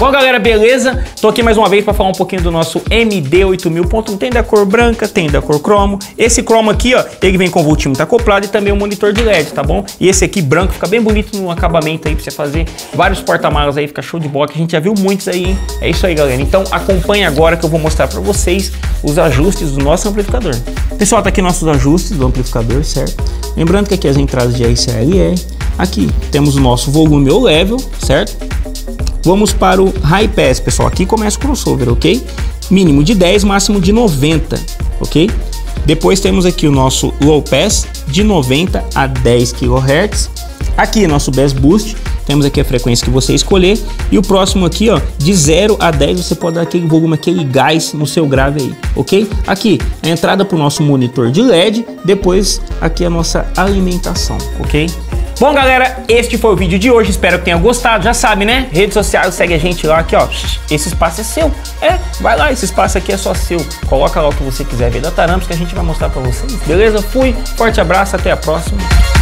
Bom, galera, beleza? Tô aqui mais uma vez para falar um pouquinho do nosso MD8000.1. Tem da cor branca, tem da cor cromo. Esse cromo aqui, ó, ele vem com o voltímetro acoplado e também um monitor de LED, tá bom? E esse aqui branco fica bem bonito no acabamento aí para você fazer vários porta-malas aí, fica show de bola, que a gente já viu muitos aí, hein? É isso aí, galera. Então acompanha agora que eu vou mostrar para vocês os ajustes do nosso amplificador. Pessoal, tá aqui nossos ajustes do amplificador, certo? Lembrando que aqui as entradas de XLR, aqui temos o nosso volume ou level, certo? Vamos para o high pass, pessoal. Aqui começa o crossover, ok? Mínimo de 10, máximo de 90, ok? Depois temos aqui o nosso low pass, de 90 a 10 kHz. Aqui nosso bass boost, temos aqui a frequência que você escolher. E o próximo aqui, ó, de 0 a 10, você pode dar aquele volume, aquele gás no seu grave aí, ok? Aqui, a entrada para o nosso monitor de LED. Depois, aqui a nossa alimentação, ok? Bom, galera, este foi o vídeo de hoje, espero que tenha gostado, já sabe, né? Redes sociais, segue a gente lá, aqui, ó, esse espaço é seu, vai lá, esse espaço aqui é só seu, coloca lá o que você quiser ver da Taramps, que a gente vai mostrar pra vocês, beleza? Fui, forte abraço, até a próxima.